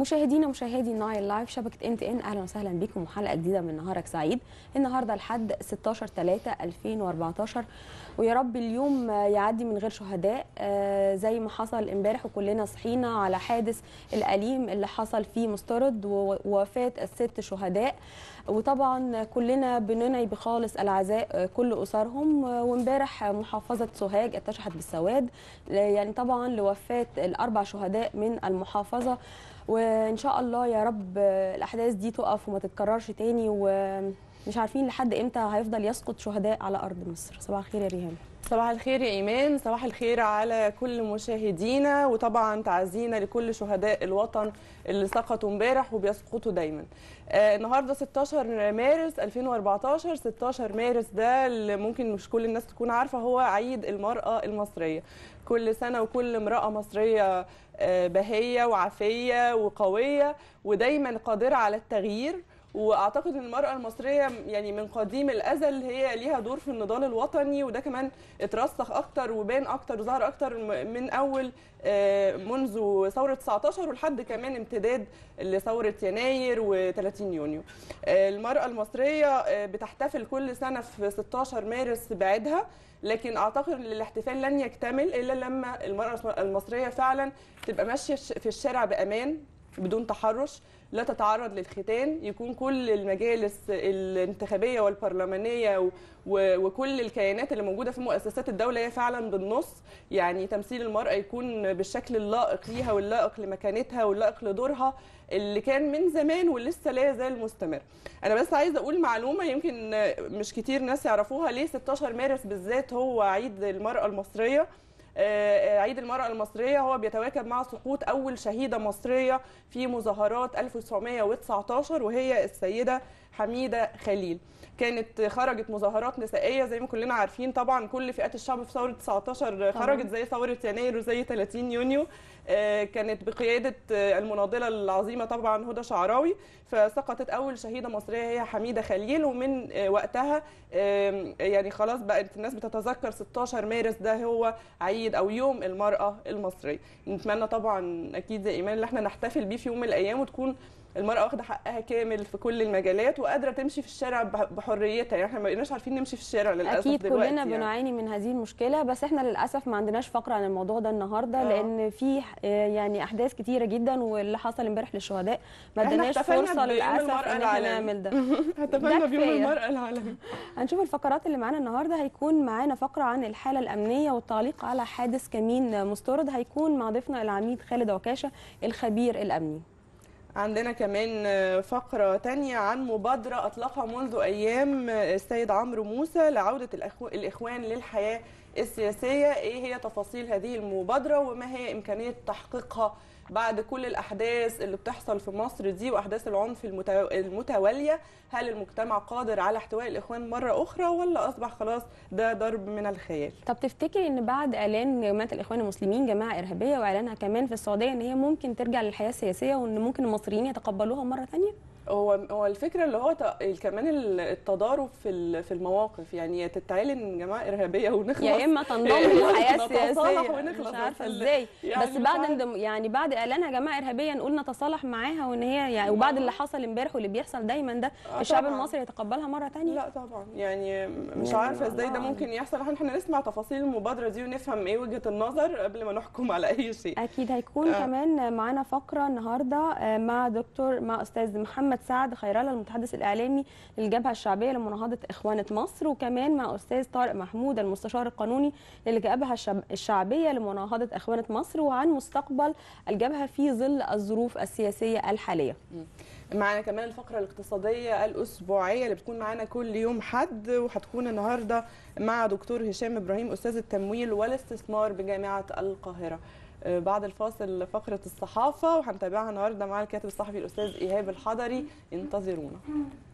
مشاهدينا ومشاهدي نايل لايف شبكه MTN، اهلا وسهلا بكم وحلقه جديده من نهارك سعيد. النهارده لحد 16/3/2014، ويا رب اليوم يعدي من غير شهداء زي ما حصل امبارح وكلنا صحينا على حادث الأليم اللي حصل فيه مسترد ووفاه 6 شهداء، وطبعا كلنا بننعي بخالص العزاء كل اسرهم. وامبارح محافظه سوهاج اتشحت بالسواد يعني طبعا لوفاه ال4 شهداء من المحافظه، وان شاء الله يا رب الاحداث دي تقف وما تتكررش تاني، ومش عارفين لحد امتى هيفضل يسقط شهداء على ارض مصر. صباح الخير يا ريهام. صباح الخير يا ايمان، صباح الخير على كل مشاهدينا، وطبعا تعزينا لكل شهداء الوطن اللي سقطوا امبارح وبيسقطوا دايما. النهارده 16 مارس 2014، 16 مارس ده اللي ممكن مش كل الناس تكون عارفه هو عيد المرأة المصرية. كل سنة وكل امرأة مصرية بهية وعافية وقوية ودايما قادرة على التغيير، واعتقد ان المرأة المصرية يعني من قديم الازل هي ليها دور في النضال الوطني، وده كمان اترسخ اكتر وبان اكتر وظهر اكتر من اول منذ ثورة 19 ولحد كمان امتداد لثورة يناير و30 يونيو. المرأة المصرية بتحتفل كل سنة في 16 مارس بعيدها، لكن اعتقد ان الاحتفال لن يكتمل الا لما المرأة المصرية فعلا تبقى ماشية في الشارع بامان بدون تحرش، لا تتعرض للختان، يكون كل المجالس الانتخابية والبرلمانية وكل الكيانات اللي موجودة في مؤسسات الدولة هي فعلا بالنص، يعني تمثيل المرأة يكون بالشكل اللائق ليها واللائق لمكانتها واللائق لدورها اللي كان من زمان ولسه لا يزال مستمر. أنا بس عايزة أقول معلومة يمكن مش كتير ناس يعرفوها، ليه 16 مارس بالذات هو عيد المرأة المصرية؟ عيد المرأة المصرية هو بيتواكب مع سقوط أول شهيدة مصرية في مظاهرات 1919، وهي السيدة حميدة خليل. كانت خرجت مظاهرات نسائية زي ما كلنا عارفين، طبعا كل فئات الشعب في ثورة 19 خرجت زي ثورة يناير وزي 30 يونيو، كانت بقيادة المناضلة العظيمة طبعا هدى شعراوي، فسقطت أول شهيدة مصرية هي حميدة خليل، ومن وقتها يعني خلاص بقت الناس بتتذكر 16 مارس ده هو عيد أو يوم المرأة المصرية. نتمنى طبعا أكيد زي إيمان اللي احنا نحتفل بيه في يوم من الأيام، وتكون المرأة واخدة حقها كامل في كل المجالات وقادرة تمشي في الشارع بحريتها، يعني احنا ما بقيناش عارفين نمشي في الشارع للأسف أكيد دلوقتي. أكيد كلنا بنعاني من هذه المشكلة، بس احنا للأسف ما عندناش فقرة عن الموضوع ده النهارده لأن في يعني أحداث كتيرة جدا، واللي حصل امبارح للشهداء ما ادناش فرصة للأسف إن احنا نعمل ده. احتفلنا بيوم المرأة العالمي. هنشوف الفقرات اللي معانا النهارده، هيكون معانا فقرة عن الحالة الأمنية والتعليق على حادث كمين مستورد، هيكون مع ضيفنا العميد خالد عكاشة الخبير الأمني. عندنا كمان فقرة تانية عن مبادرة أطلقها منذ أيام السيد عمرو موسى لعودة الإخوان للحياة السياسية، إيه هي تفاصيل هذه المبادرة وما هي إمكانية تحقيقها بعد كل الأحداث اللي بتحصل في مصر دي وأحداث العنف المتوالية؟ هل المجتمع قادر على احتواء الإخوان مرة أخرى ولا أصبح خلاص ده ضرب من الخيال؟ طب تفتكري إن بعد إعلان جماعة الإخوان المسلمين جماعة إرهابية وإعلانها كمان في السعودية إن هي ممكن ترجع للحياة السياسية وإن ممكن المصريين يتقبلوها مرة ثانية؟ هو الفكرة اللي هو كمان التضارب في المواقف، يعني تتعلن جماعة إرهابية ونخلص، يا إما تنضم للحياة السياسية مش عارفة إزاي، يعني بس بعد إعلانها جماعة إرهابية نقول نتصالح معاها وإن هي يعني وبعد اللي حصل امبارح واللي بيحصل دايما ده الشعب المصري يتقبلها مرة تانية؟ لا طبعا، يعني مش عارفة إزاي ده ممكن يحصل. احنا نسمع تفاصيل المبادرة دي ونفهم إيه وجهة النظر قبل ما نحكم على أي شيء. أكيد هيكون كمان معانا فقرة النهارده مع أستاذ محمد سعد خيرالله المتحدث الإعلامي للجبهة الشعبية لمناهضة إخوانة مصر، وكمان مع أستاذ طارق محمود المستشار القانوني للجبهة الشعبية لمناهضة إخوانة مصر، وعن مستقبل الجبهة في ظل الظروف السياسية الحالية. معانا كمان الفقرة الاقتصادية الأسبوعية اللي بتكون معانا كل يوم حد، وهتكون النهارده مع دكتور هشام إبراهيم أستاذ التمويل والاستثمار بجامعة القاهرة. بعد الفاصل فقرة الصحافة، وهنتابعها النهارده مع الكاتب الصحفي الأستاذ إيهاب الحضري، انتظرونا.